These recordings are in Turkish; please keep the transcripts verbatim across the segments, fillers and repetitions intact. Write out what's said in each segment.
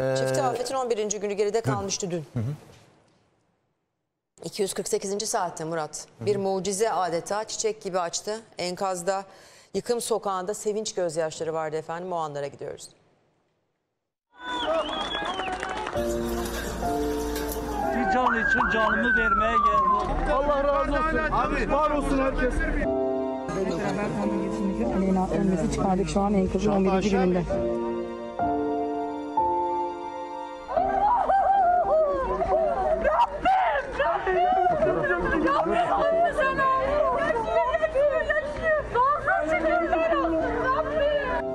Çifte afetin on birinci günü geride kalmıştı dün. Hı hı. iki yüz kırk sekizinci saatte Murat. Hı hı. Bir mucize adeta, çiçek gibi açtı. Enkazda, yıkım sokağında sevinç gözyaşları vardı efendim. O anlara gidiyoruz. Bir can için canımı vermeye geldim. Allah razı olsun. Abi, var olsun herkes. Aleyna Ölmez'i çıkardık şu an enkazın on birinci gününde.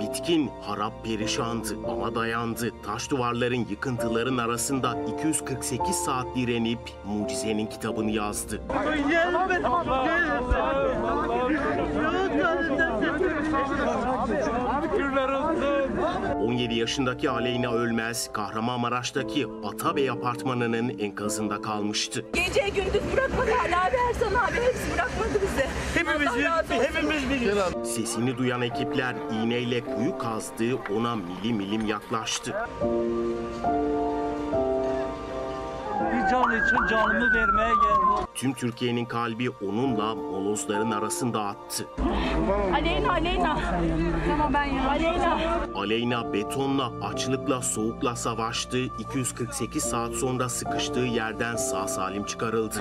Bitkin, harap, perişandı ama dayandı. Taş duvarların, yıkıntıların arasında iki yüz kırk sekiz saat direnip mucizenin kitabını yazdı. on yedi yaşındaki Aleyna Ölmez, Kahramanmaraş'taki Atabey apartmanının enkazında kalmıştı. Gece gündüz bırakmadı, hala haber sana haber, hepsi bırakmadı bizi. Hepimiz bir, hepimiz bir. Sesini duyan ekipler iğneyle kuyu kazdı, ona milim milim yaklaştı. Bir can için canımı vermeye geldim. Tüm Türkiye'nin kalbi onunla molozların arasında attı. Aleyna, Aleyna. Tamam ben ya. Aleyna. Aleyna betonla, açlıkla, soğukla savaştı. iki yüz kırk sekiz saat sonra sıkıştığı yerden sağ salim çıkarıldı.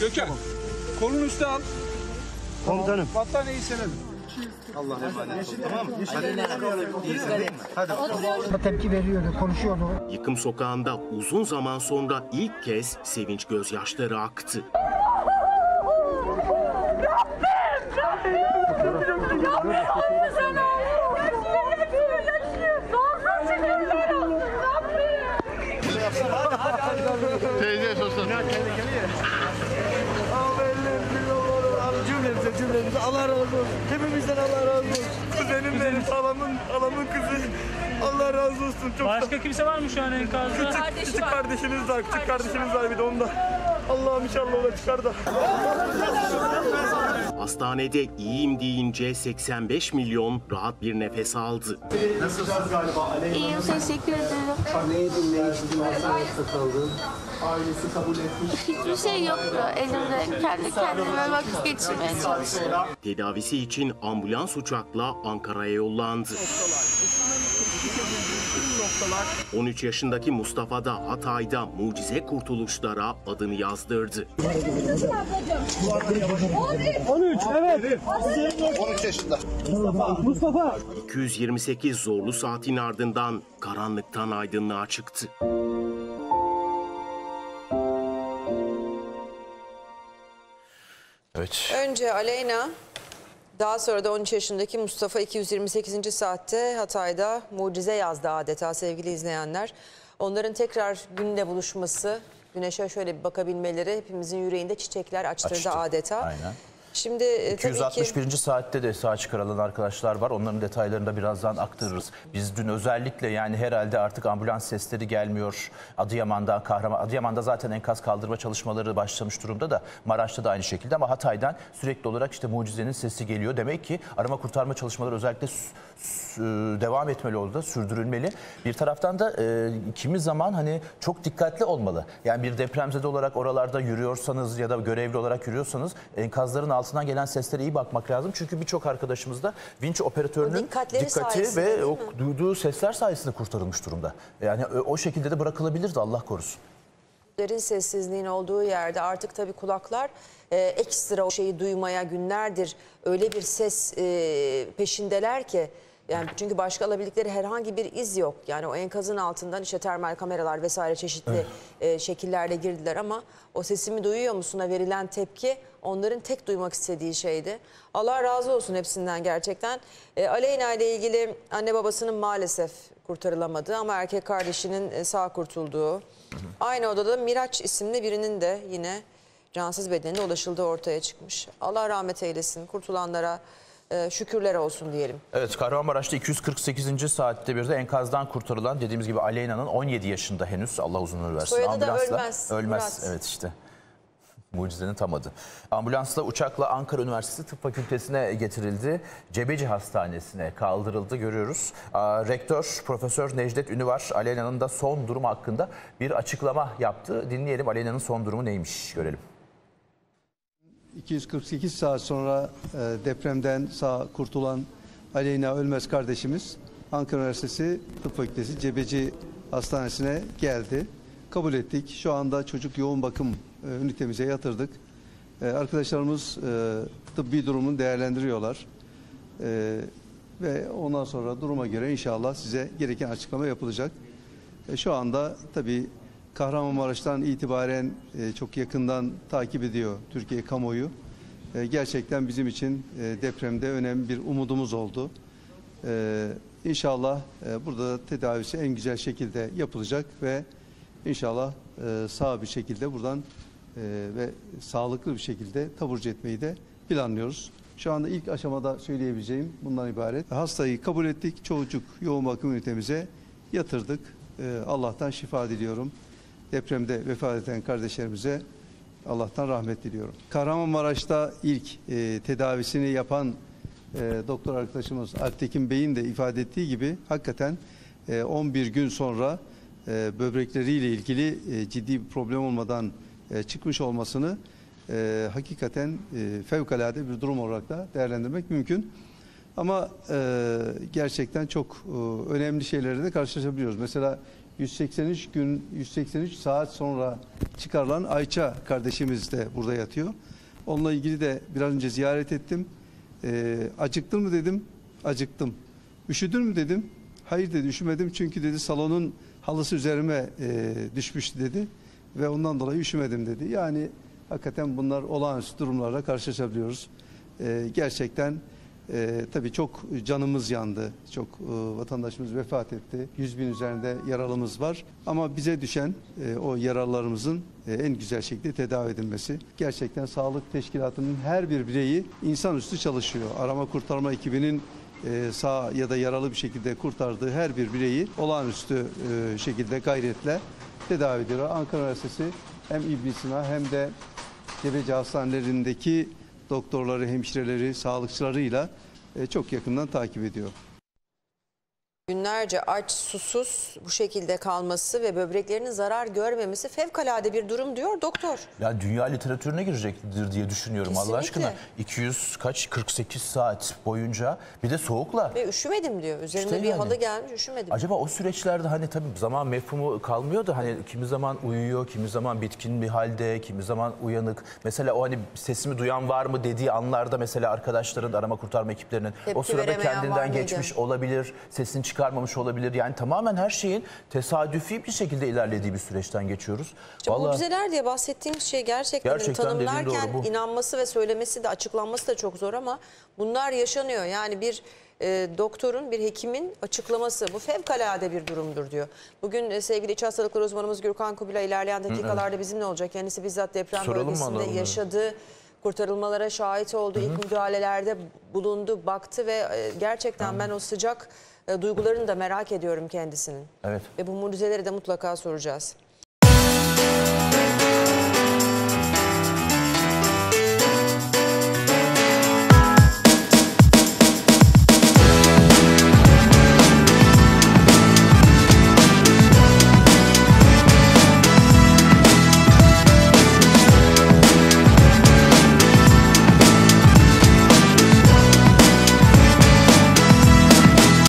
Gökhan, kolun üstü al. Komutanım. Battan iyi senedir. Allah'a emanet olun, tamam mı? Hadi. Hadi. Tepki veriyordu, konuşuyordu. Yıkım sokağında uzun zaman sonra ilk kez sevinç gözyaşları aktı. Rabbim! Rabbim! Rabbim! Teyze sosyal. Cümlemize Allah razı olsun. Hepimizden Allah razı olsun. Kuzenim benim, halamın, halamın kızı. Allah razı olsun. Çok başka da... kimse var mı şu an enkazda? Küçük, Kardeşi küçük var. kardeşiniz var. Küçük kardeşiniz, kardeşiniz var bir de onda. Allah'ım inşallah ola çıkar da. Hastanede iyiyim deyince seksen beş milyon rahat bir nefes aldı. Nasılsınız galiba Aleyna? İyiyim, teşekkür ederim. Neyi dinleyicinin hastanesi kaldı? Ailesi kabul etmiş. Hiçbir şey yoktu elimde. Kendi kendime vakit geçirmeye çalıştım. Tedavisi için ambulans uçakla Ankara'ya yollandı. on üç yaşındaki Mustafa da Hatay'da mucize kurtuluşlara adını yazdırdı. on üç, evet. on üç yaşında. Mustafa, Mustafa. iki yüz yirmi sekiz zorlu saatin ardından karanlıktan aydınlığa çıktı. Evet. Önce Aleyna, daha sonra da on üç yaşındaki Mustafa iki yüz yirmi sekizinci saatte Hatay'da mucize yazdı adeta sevgili izleyenler. Onların tekrar günle buluşması, güneşe şöyle bir bakabilmeleri hepimizin yüreğinde çiçekler açtırdı Açtı. adeta. Aynen. Şimdi iki yüz altmış birinci Tabii ki... saatte de sağ çıkarılan arkadaşlar var. Onların detaylarını da birazdan aktarırız. Biz dün özellikle yani herhalde artık ambulans sesleri gelmiyor. Adıyaman'da, Kahraman... Adıyaman'da zaten enkaz kaldırma çalışmaları başlamış durumda da. Maraş'ta da aynı şekilde ama Hatay'dan sürekli olarak işte mucizenin sesi geliyor. Demek ki arama kurtarma çalışmaları özellikle devam etmeli oldu da sürdürülmeli. Bir taraftan da e, kimi zaman hani çok dikkatli olmalı. Yani bir depremzede olarak oralarda yürüyorsanız ya da görevli olarak yürüyorsanız enkazların altından gelen seslere iyi bakmak lazım. Çünkü birçok arkadaşımız da vinç operatörünün dikkati ve o duyduğu sesler sayesinde kurtarılmış durumda. Yani o şekilde de bırakılabilirdi Allah korusun. Derin sessizliğin olduğu yerde artık tabii kulaklar e, ekstra o şeyi duymaya günlerdir öyle bir ses e, peşindeler ki yani çünkü başka alabildikleri herhangi bir iz yok. Yani o enkazın altından işte termal kameralar vesaire çeşitli e, şekillerle girdiler ama o sesimi duyuyor musun'a verilen tepki onların tek duymak istediği şeydi. Allah razı olsun hepsinden gerçekten. E, Aleyna ile ilgili anne babasının maalesef kurtarılamadığı ama erkek kardeşinin sağ kurtulduğu. Hı hı. Aynı odada Miraç isimli birinin de yine cansız bedenine ulaşıldığı ortaya çıkmış. Allah rahmet eylesin kurtulanlara. Şükürler olsun diyelim. Evet, Kahramanmaraş'ta iki yüz kırk sekizinci saatte bir de enkazdan kurtarılan dediğimiz gibi Aleyna'nın on yedi yaşında henüz Allah uzun ömür versin. Soyadı da Ölmez. Ölmez. Murat. Evet işte. Mucizenin tam adı. Ambulansla uçakla Ankara Üniversitesi Tıp Fakültesi'ne getirildi. Cebeci Hastanesi'ne kaldırıldı, görüyoruz. Aa, Rektör Profesör Necdet Ünüver Aleyna'nın da son durumu hakkında bir açıklama yaptı. Dinleyelim, Aleyna'nın son durumu neymiş görelim. iki yüz kırk sekiz saat sonra depremden sağ kurtulan Aleyna Ölmez kardeşimiz Ankara Üniversitesi Tıp Fakültesi Cebeci Hastanesi'ne geldi. Kabul ettik. Şu anda çocuk yoğun bakım ünitemize yatırdık. Arkadaşlarımız tıbbi durumunu değerlendiriyorlar. Ve ondan sonra duruma göre inşallah size gereken açıklama yapılacak. Şu anda tabii Kahramanmaraş'tan itibaren çok yakından takip ediyor Türkiye kamuoyu. Gerçekten bizim için depremde önemli bir umudumuz oldu. İnşallah burada tedavisi en güzel şekilde yapılacak ve İnşallah e, sağ bir şekilde buradan e, ve sağlıklı bir şekilde taburcu etmeyi de planlıyoruz. Şu anda ilk aşamada söyleyebileceğim bundan ibaret. Hastayı kabul ettik, çocuk yoğun bakım ünitemize yatırdık. E, Allah'tan şifa diliyorum. Depremde vefat eden kardeşlerimize Allah'tan rahmet diliyorum. Kahramanmaraş'ta ilk e, tedavisini yapan e, doktor arkadaşımız Alptekin Bey'in de ifade ettiği gibi hakikaten e, on bir gün sonra böbrekleriyle ilgili ciddi bir problem olmadan çıkmış olmasını hakikaten fevkalade bir durum olarak da değerlendirmek mümkün. Ama gerçekten çok önemli şeylerle de karşılaşabiliyoruz. Mesela yüz seksen üç gün, yüz seksen üç saat sonra çıkarılan Ayça kardeşimiz de burada yatıyor. Onunla ilgili de biraz önce ziyaret ettim. Acıktın mı dedim, acıktım. Üşüdün mü dedim, hayır dedi, üşümedim çünkü dedi salonun halısı üzerime e, düşmüştü dedi ve ondan dolayı üşümedim dedi. Yani hakikaten bunlar olağanüstü durumlarla karşılaşabiliyoruz. E, gerçekten e, tabii çok canımız yandı. Çok e, vatandaşımız vefat etti. yüz bin üzerinde yaralımız var. Ama bize düşen e, o yaralarımızın e, en güzel şekilde tedavi edilmesi. Gerçekten sağlık teşkilatının her bir bireyi insanüstü çalışıyor. Arama kurtarma ekibinin sağ ya da yaralı bir şekilde kurtardığı her bir bireyi olağanüstü şekilde gayretle tedavi ediyor. Ankara Üniversitesi hem İbn-i Sina hem de Cebeci hastanelerindeki doktorları, hemşireleri, sağlıkçılarıyla çok yakından takip ediyor. Günlerce aç, susuz bu şekilde kalması ve böbreklerinin zarar görmemesi fevkalade bir durum diyor doktor. Ya dünya literatürüne girecektir diye düşünüyorum. Kesinlikle. Allah aşkına iki yüz kaç kırk sekiz saat boyunca bir de soğukla. Ve üşümedim diyor. Üzerinde işte bir yani. Halı gelmiş, üşümedim. Acaba o süreçlerde hani tabii zaman mefhumu kalmıyor da hani kimi zaman uyuyor, kimi zaman bitkin bir halde, kimi zaman uyanık. Mesela o hani sesimi duyan var mı dediği anlarda mesela arkadaşların, arama kurtarma ekiplerinin tepki o sırada kendinden geçmiş olabilir. Sesini çıkartıyor. Çıkarmamış olabilir. Yani tamamen her şeyin tesadüfi bir şekilde ilerlediği bir süreçten geçiyoruz. Vallahi... Mucizeler diye bahsettiğimiz şey gerçekten, gerçekten tanımlarken doğru, inanması ve söylemesi de açıklanması da çok zor ama bunlar yaşanıyor. Yani bir e, doktorun, bir hekimin açıklaması bu fevkalade bir durumdur diyor. Bugün e, sevgili iç hastalıkları uzmanımız Gürkan Kubilay ilerleyen dakikalarda Hı-hı. bizimle olacak. Kendisi bizzat deprem Soralım bölgesinde yaşadığı, kurtarılmalara şahit oldu, Hı-hı. ilk müdahalelerde bulundu, baktı ve e, gerçekten Hı-hı. ben o sıcak duygularını da merak ediyorum kendisinin. Evet. Ve bu mucizeleri de mutlaka soracağız.